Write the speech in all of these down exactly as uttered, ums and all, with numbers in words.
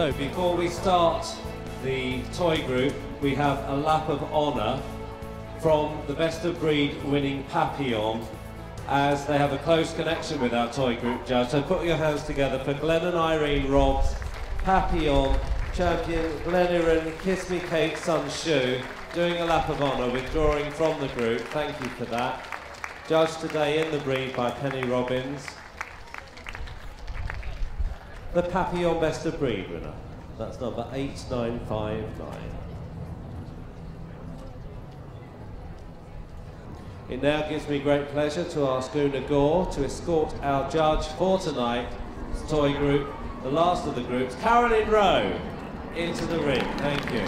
So before we start the toy group, we have a lap of honour from the best of breed winning Papillon, as they have a close connection with our toy group, Jazz. So put your hands together for Glenn and Irene Robbs, Papillon, champion, Glenn Irin, Kiss Me Kate, Sun Shoe, doing a lap of honour, withdrawing from the group. Thank you for that. Judged today in the breed by Penny Robbins. The Papillon Best of Breed winner. That's number eight nine five nine. It now gives me great pleasure to ask Una Gore to escort our judge for tonight's toy group, the last of the groups, Carolyn Rowe, into the ring. Thank you.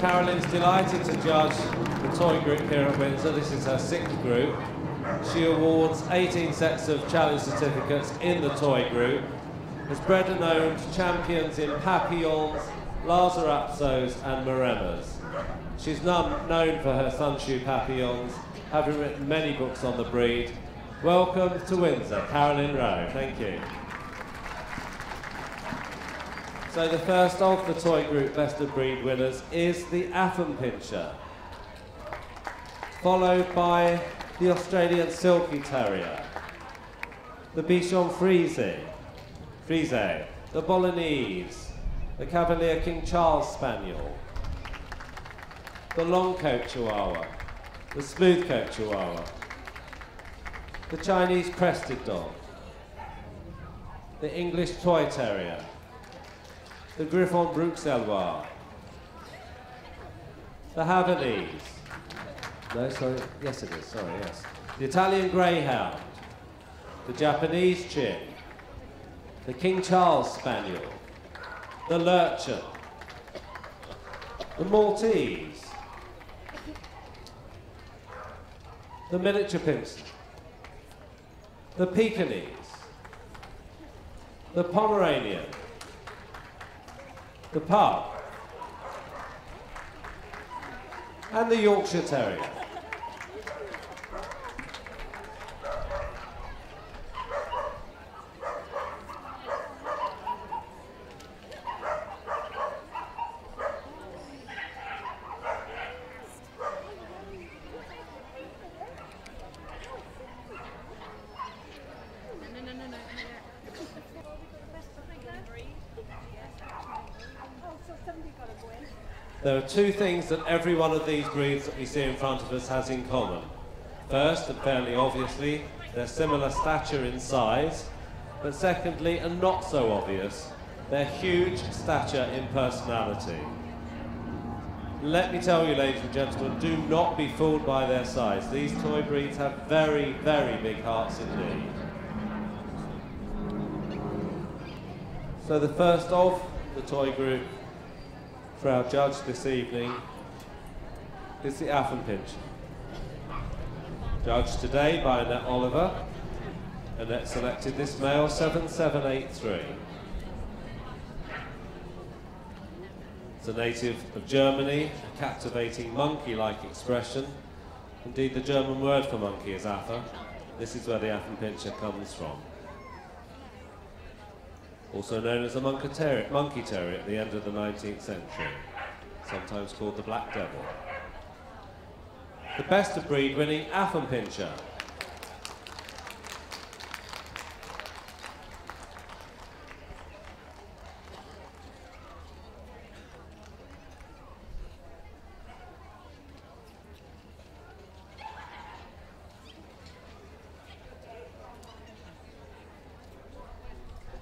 Carolyn's delighted to judge the toy group here at Windsor. This is her sixth group. She awards eighteen sets of challenge certificates in the toy group, has bred and owned champions in Papillons, Lazarapsos and Maremas. She's none known for her Sunshoo Papillons, having written many books on the breed. Welcome to Windsor, Carolyn Rowe. Thank you. So the first of the toy group best of breed winners is the Affenpinscher, followed by the Australian Silky Terrier, the Bichon Frise, Frise, the Bolognese, the Cavalier King Charles Spaniel, the long-coat Chihuahua, the smooth-coat Chihuahua, the Chinese Crested Dog, the English Toy Terrier, the Griffon Bruxellois, the Havanese, no, sorry, yes it is, sorry, yes, the Italian Greyhound, the Japanese Chin, the King Charles Spaniel, the Lurcher, the Maltese, the Miniature Pinscher, the Pekingese, the Pomeranian, the Pug, and the Yorkshire Terrier. There are two things that every one of these breeds that we see in front of us has in common. First, and fairly obviously, they're similar stature in size, but secondly, and not so obvious, they're huge stature in personality. Let me tell you, ladies and gentlemen, do not be fooled by their size. These toy breeds have very, very big hearts indeed. So the first of the toy group for our judge this evening is the Affenpinscher, judged today by Annette Oliver. Annette selected this male seven seven eight three. It's a native of Germany, a captivating monkey-like expression. Indeed, the German word for monkey is Affe. This is where the Affenpinscher comes from. Also known as a monkey terrier, monkey terrier at the end of the nineteenth century, sometimes called the Black Devil. The best of breed winning Affenpinscher.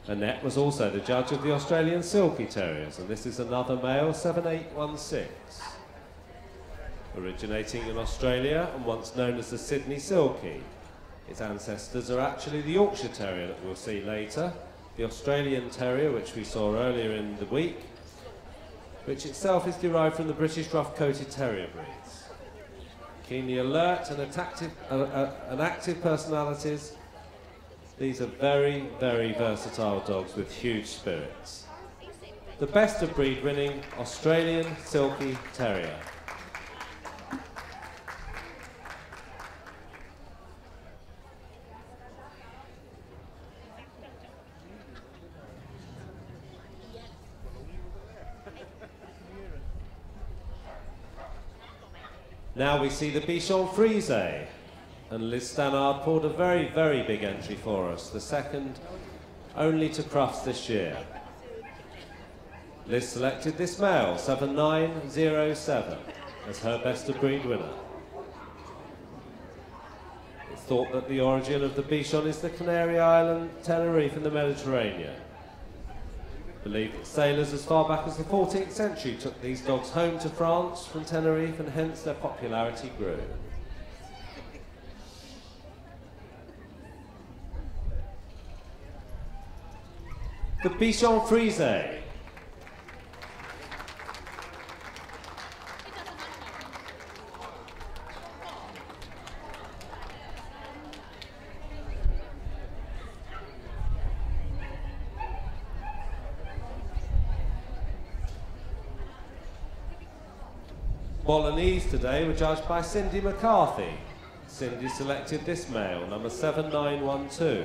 Annette was also the judge of the Australian Silky Terriers, and this is another male, seven eight one six. Originating in Australia and once known as the Sydney Silky. Its ancestors are actually the Yorkshire Terrier that we'll see later, the Australian Terrier which we saw earlier in the week, which itself is derived from the British rough-coated terrier breeds. Keenly alert and attractive, uh, uh, and active personalities. These are very, very versatile dogs with huge spirits. The best of breed winning Australian Silky Terrier. Now we see the Bichon Frise, and Liz Stannard pulled a very, very big entry for us, the second only to Crufts this year. Liz selected this male, seven nine zero seven, as her best of breed winner. It's thought that the origin of the Bichon is the Canary Island, Tenerife and the Mediterranean. Believed that sailors as far back as the fourteenth century took these dogs home to France from Tenerife, and hence their popularity grew. The Bichon Frise. Bolognese today were judged by Cindy McCarthy. Cindy selected this male, number seven nine one two.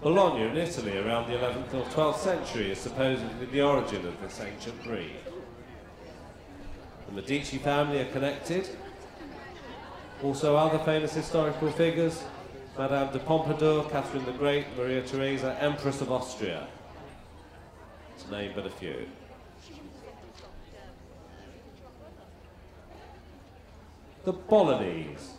Bologna in Italy around the eleventh or twelfth century is supposedly the origin of this ancient breed. The Medici family are connected. Also other famous historical figures, Madame de Pompadour, Catherine the Great, Maria Theresa, Empress of Austria, to name but a few. The Bolognese.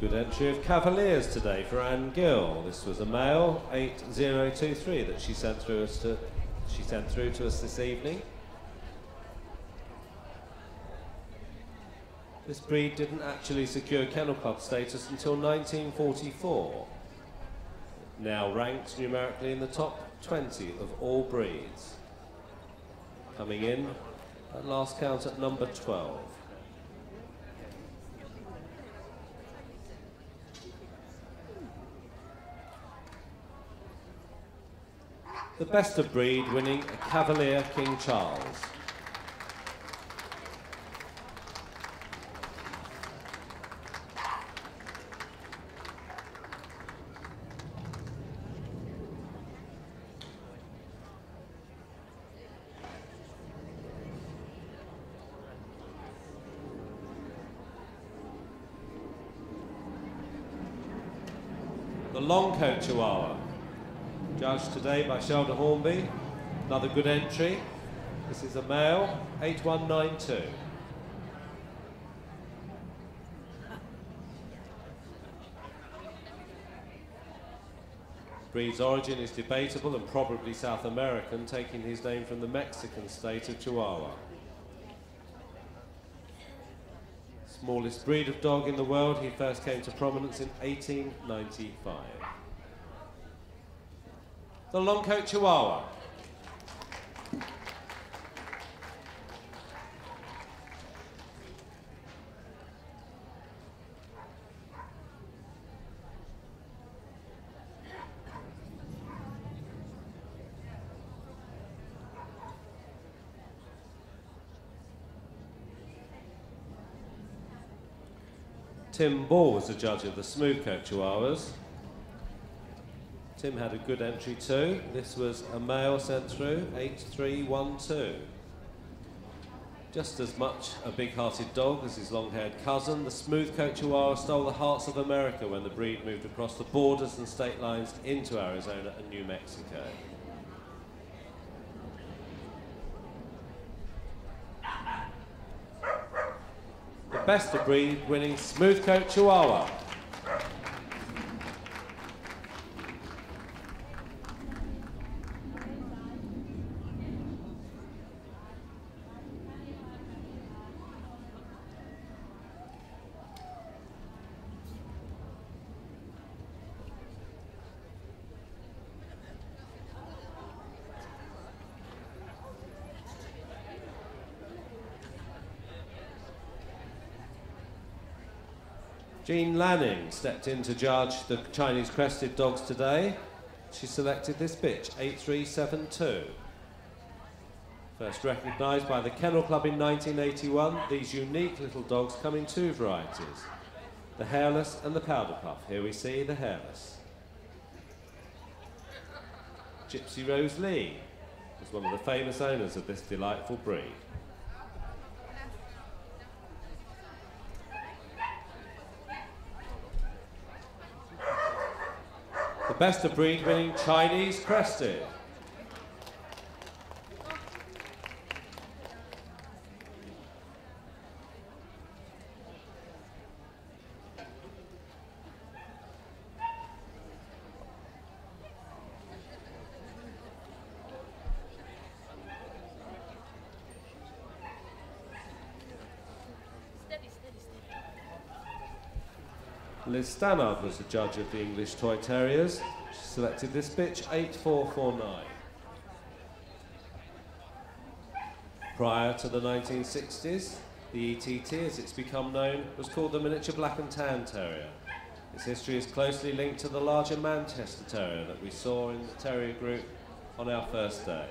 Good entry of Cavaliers today for Anne Gill. This was a male, eight zero two three, that she sent through us to she sent through to us this evening. This breed didn't actually secure Kennel Club status until nineteen forty-four. It now ranks numerically in the top twenty of all breeds. Coming in at last count at number twelve. The best of breed winning a Cavalier King Charles. The Long-coat Chihuahua. Judged today by Shelda Hornby, another good entry. This is a male, eight one nine two. Breed's origin is debatable and probably South American, taking his name from the Mexican state of Chihuahua. Smallest breed of dog in the world, he first came to prominence in eighteen ninety-five. The Long-coat Chihuahua. Tim Ball was the judge of the Smooth-coat Chihuahuas. Tim had a good entry too. This was a male sent through, eight three one two. Just as much a big-hearted dog as his long-haired cousin, the Smooth-coat Chihuahua stole the hearts of America when the breed moved across the borders and state lines into Arizona and New Mexico. The best of breed winning Smooth-coat Chihuahua. Jean Lanning stepped in to judge the Chinese Crested Dogs today. She selected this bitch, eight three seven two. First recognised by the Kennel Club in nineteen eighty-one, these unique little dogs come in two varieties, the hairless and the powder puff. Here we see the hairless. Gypsy Rose Lee was one of the famous owners of this delightful breed. The best of breed winning Chinese Crested. Liz Stannard was the judge of the English Toy Terriers. She selected this bitch, eight four four nine. Prior to the nineteen sixties, the E T T, as it's become known, was called the Miniature Black and Tan Terrier. Its history is closely linked to the larger Manchester Terrier that we saw in the Terrier group on our first day.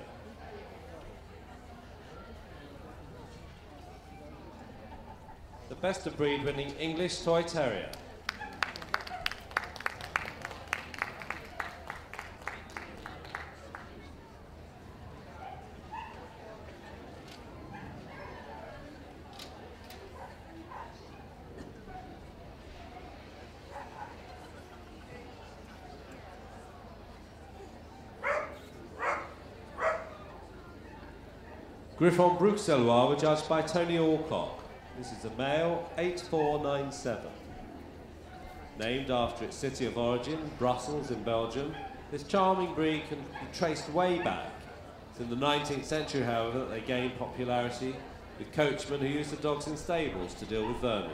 The best of breed winning English Toy Terrier. Griffon Bruxellois were judged by Tony Alcock. This is a male, eight four nine seven. Named after its city of origin, Brussels in Belgium, this charming breed can be traced way back. It's in the nineteenth century, however, that they gained popularity with coachmen who used the dogs in stables to deal with vermin.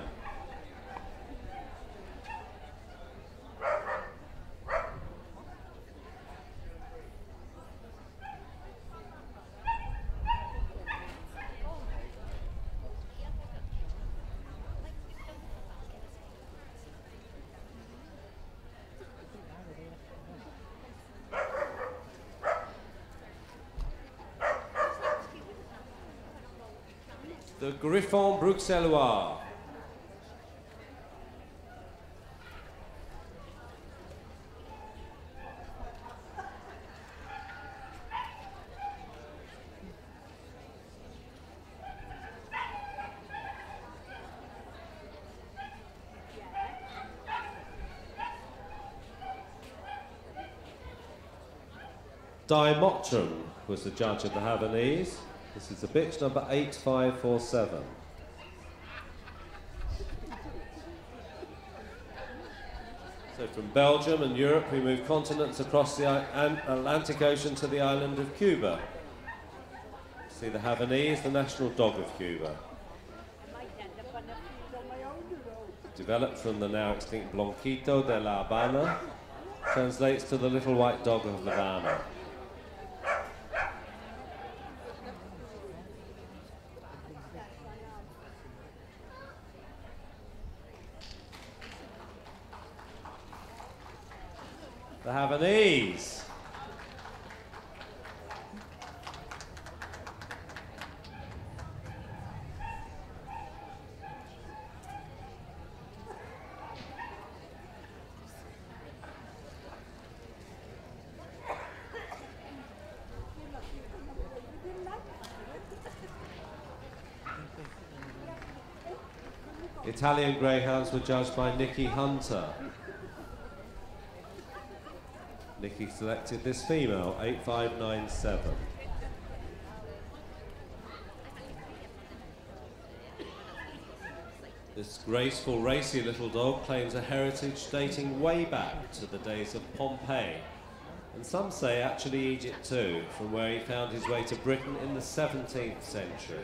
The Griffon Bruxellois. Dimotron was the judge of the Havanese. This is the bitch, number eight five four seven. So from Belgium and Europe, we move continents across the Atlantic Ocean to the island of Cuba. See the Havanese, the national dog of Cuba. Developed from the now extinct Blanquito de la Habana, translates to the little white dog of Havana. The Havanese. Italian Greyhounds were judged by Nikki Hunter. Nikki selected this female, eight five nine seven. This graceful, racy little dog claims a heritage dating way back to the days of Pompeii, and some say actually Egypt too, from where he found his way to Britain in the seventeenth century.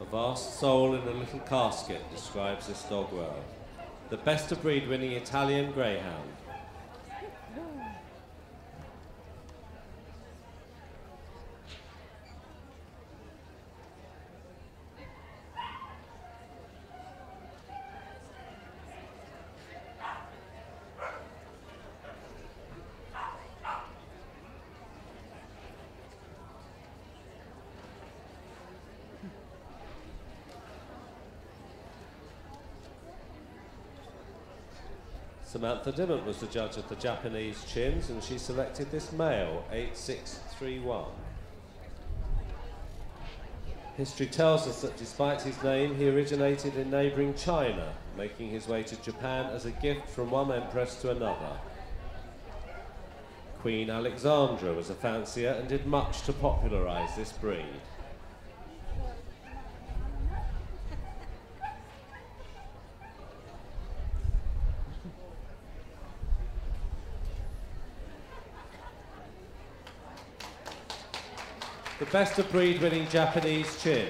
A vast soul in a little casket describes this dog well. The best of breed winning Italian Greyhound. Samantha Dimond was the judge of the Japanese Chins, and she selected this male, eight six three one. History tells us that despite his name, he originated in neighbouring China, making his way to Japan as a gift from one empress to another. Queen Alexandra was a fancier and did much to popularise this breed. The best of breed winning Japanese Chin.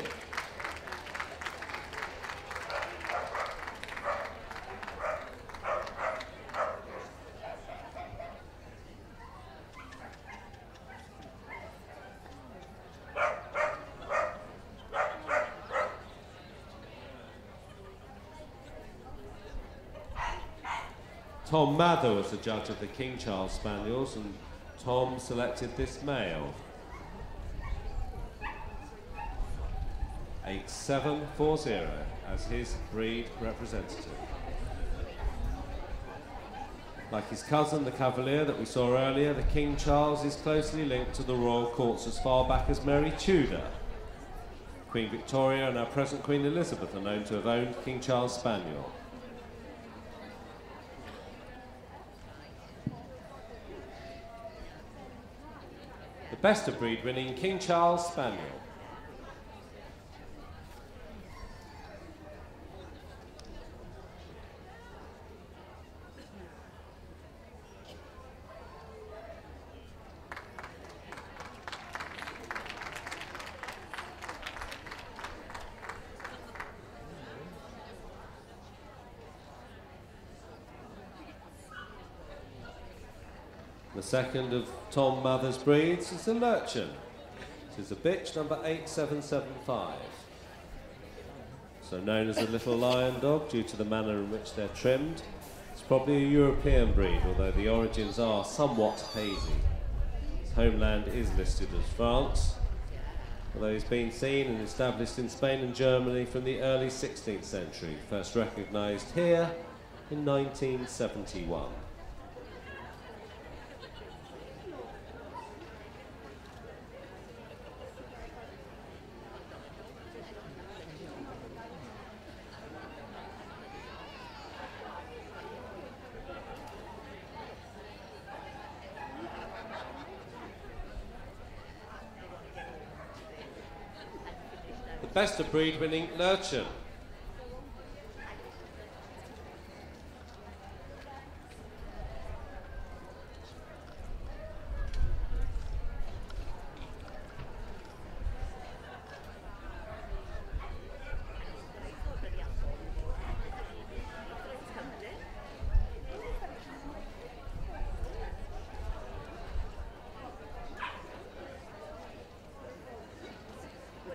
Tom Mather was the judge of the King Charles Spaniels, and Tom selected this male. eight seven four zero as his breed representative. Like his cousin, the Cavalier, that we saw earlier, the King Charles is closely linked to the royal courts as far back as Mary Tudor. Queen Victoria and our present Queen Elizabeth are known to have owned King Charles Spaniel. The best of breed winning King Charles Spaniel. The second of Tom Mather's breeds is the Lurcher. This is a bitch, number eight seven seven five. So known as a little lion dog due to the manner in which they're trimmed. It's probably a European breed, although the origins are somewhat hazy. His homeland is listed as France, although he's been seen and established in Spain and Germany from the early sixteenth century, first recognised here in nineteen seventy-one. Best of breed winning Lurcher.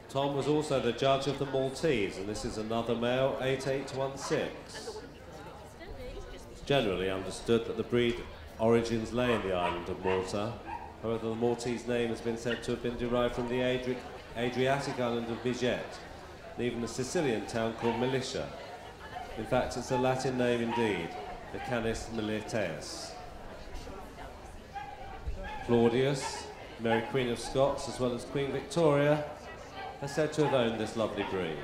Tom was also the judge of the Maltese, and this is another male, eight eight one six. It's generally understood that the breed origins lay in the island of Malta. However, the Maltese name has been said to have been derived from the Adri Adriatic island of Biget, and even a Sicilian town called Militia. In fact, it's a Latin name indeed, the Canis Militaeus. Claudius, Mary Queen of Scots, as well as Queen Victoria, are said to have owned this lovely breed.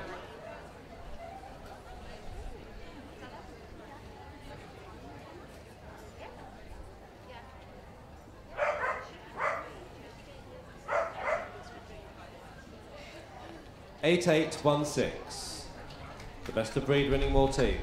eight eight one six, the best of breed winning Maltese.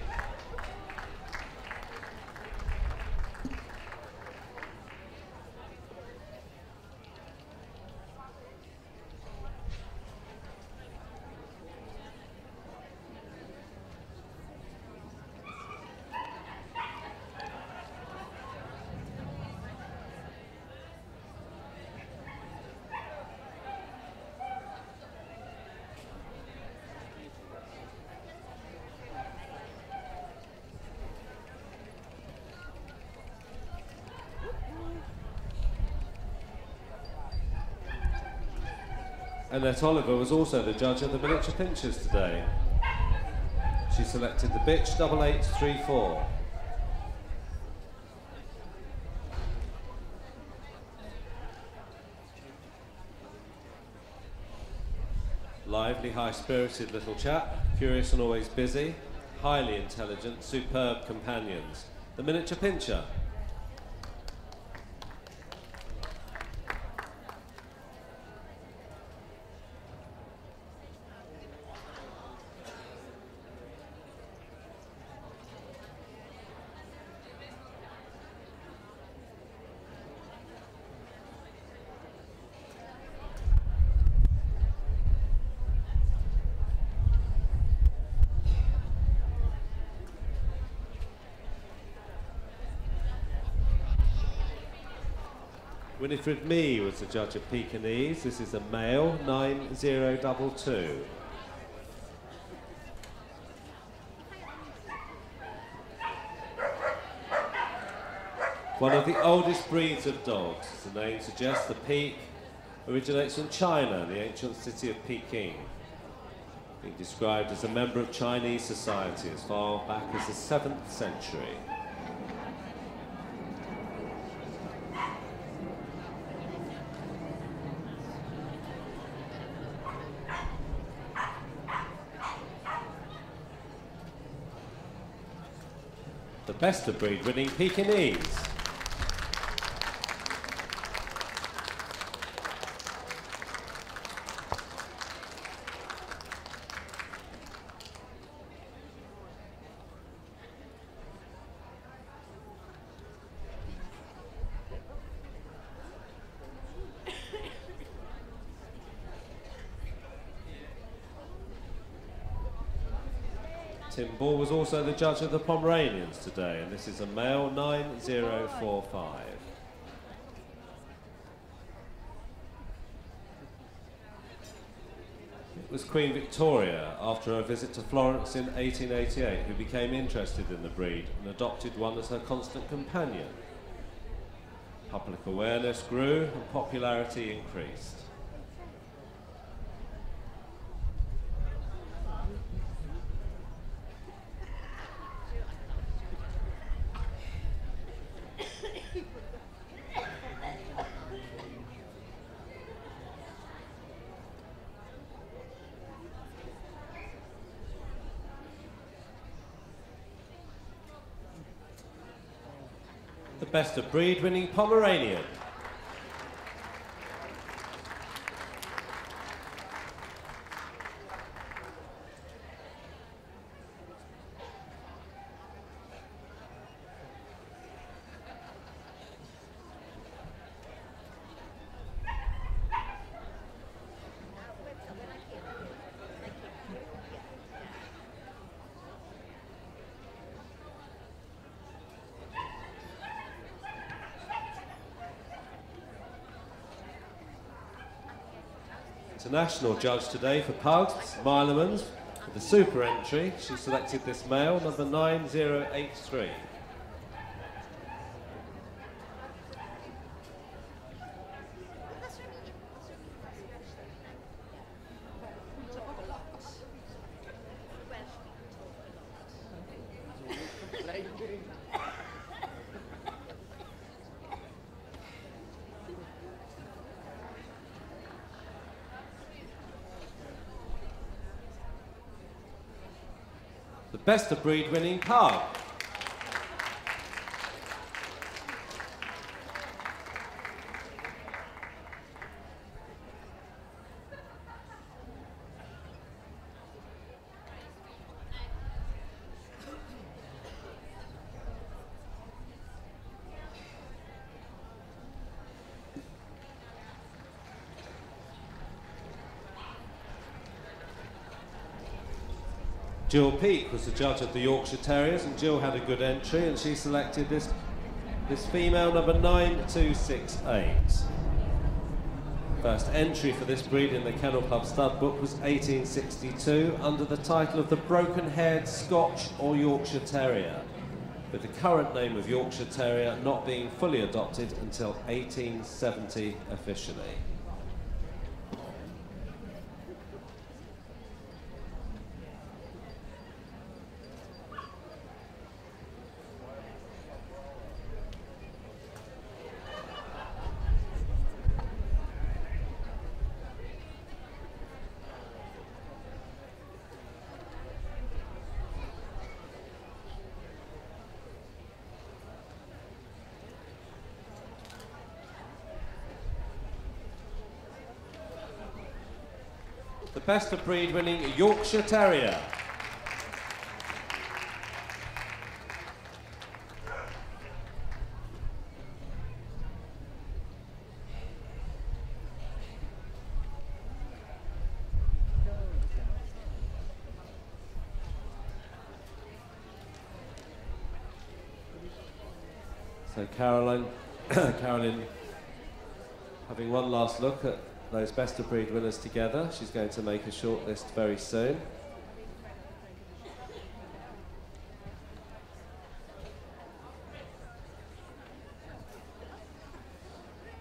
Annette Oliver was also the judge of the Miniature Pinschers today. She selected the bitch double eight three four. lively, high-spirited little chap, curious and always busy, highly intelligent, superb companions. The Miniature Pinscher. Winifred Mee was the judge of Pekingese. This is a male, nine zero double two. One of the oldest breeds of dogs. The name suggests the peak originates from China, the ancient city of Peking. Being described as a member of Chinese society as far back as the seventh century. Best of breed winning Pekingese. Tim Ball was also the judge of the Pomeranians today, and this is a male, nine zero four five. It was Queen Victoria, after her visit to Florence in eighteen eighty-eight, who became interested in the breed and adopted one as her constant companion. Public awareness grew and popularity increased. Best of breed winning Pomeranian. International judge today for pugs, Milemans, with the super entry. She selected this male, number nine zero eight three. Best of breed winning pug. Jill Peake was the judge of the Yorkshire Terriers, and Jill had a good entry, and she selected this, this female, number nine two six eight. First entry for this breed in the Kennel Club stud book was eighteen sixty-two, under the title of the Broken-Haired Scotch or Yorkshire Terrier, with the current name of Yorkshire Terrier not being fully adopted until eighteen seventy officially. the best of breed winning Yorkshire Terrier. So Carolyn, Carolyn, having one last look at those best of breed winners together, she's going to make a short list very soon.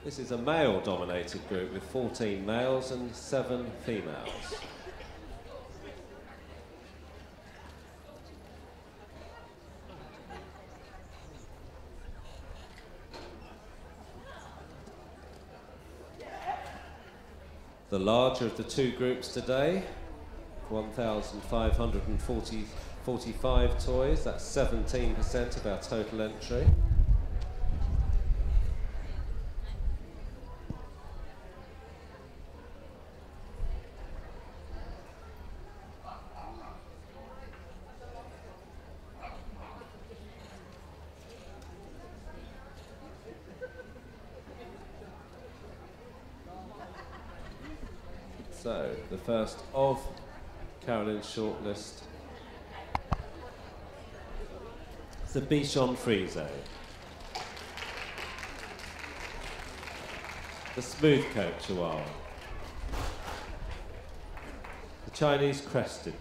This is a male-dominated group with fourteen males and seven females. The larger of the two groups today, one thousand five hundred forty-five toys, that's seventeen percent of our total entry. So, the first of Carolyn's shortlist, the Bichon Frise, the Smooth Coat Chihuahua, the Chinese Crested,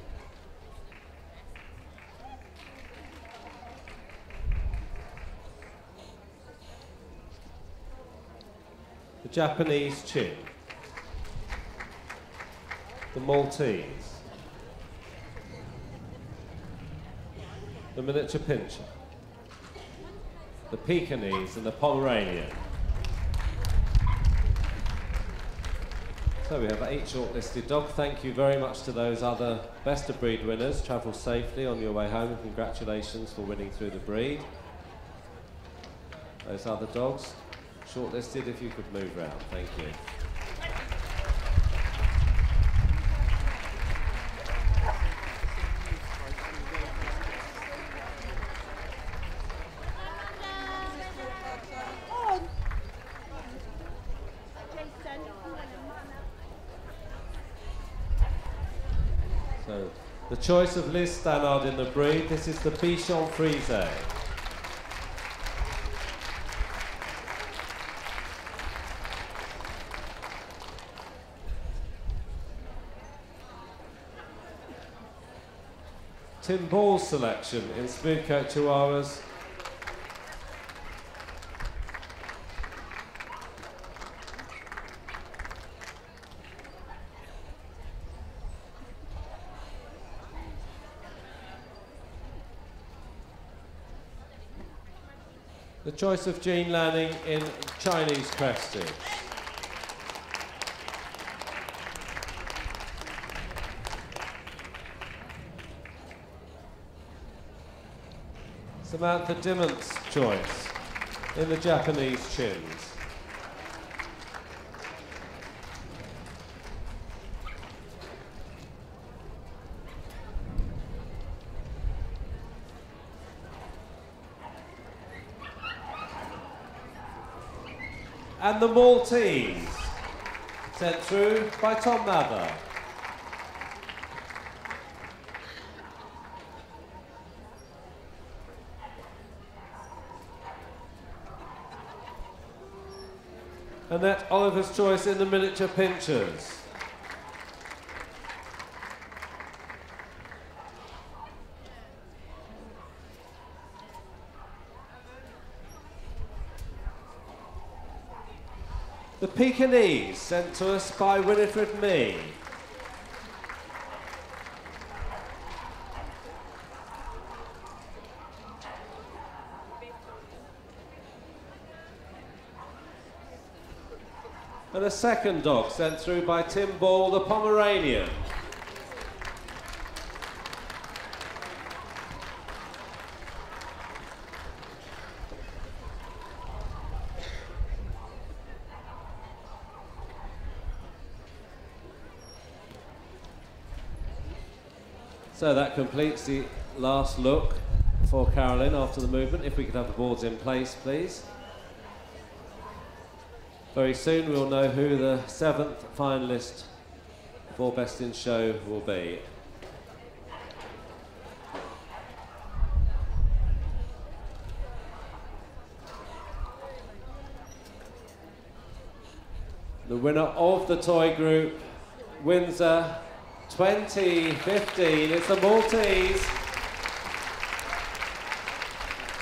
the Japanese Chin, the Maltese, the Miniature Pinscher, the Pekingese and the Pomeranian. So we have eight shortlisted dogs. Thank you very much to those other best of breed winners. Travel safely on your way home and congratulations for winning through the breed. Those other dogs shortlisted, if you could move round, thank you. The choice of Liz Stannard in the breed, this is the Bichon Frise. Tim Ball's selection in Smooth Coat Chihuahuas, the choice of Jean Lanning in Chinese Crested. Samantha Dimmont's choice in the Japanese Chins. And the Maltese, sent through by Tom Mather. Annette Oliver's choice in the Miniature Pinschers. The Pekingese, sent to us by Winifred Mee. And a second dog, sent through by Tim Ball, the Pomeranian. So that completes the last look for Carolyn after the movement. If we could have the boards in place, please. Very soon we'll know who the seventh finalist for Best in Show will be. The winner of the toy group, Windsor twenty fifteen, it's the Maltese.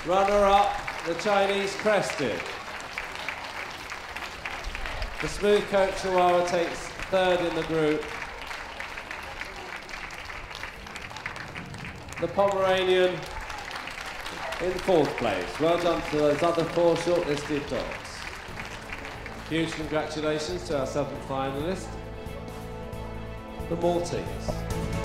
Runner-up, the Chinese Crested. The smooth coat Chihuahua takes third in the group. The Pomeranian in fourth place. Well done to those other four shortlisted dogs. Huge congratulations to our seventh finalist, the Maltese.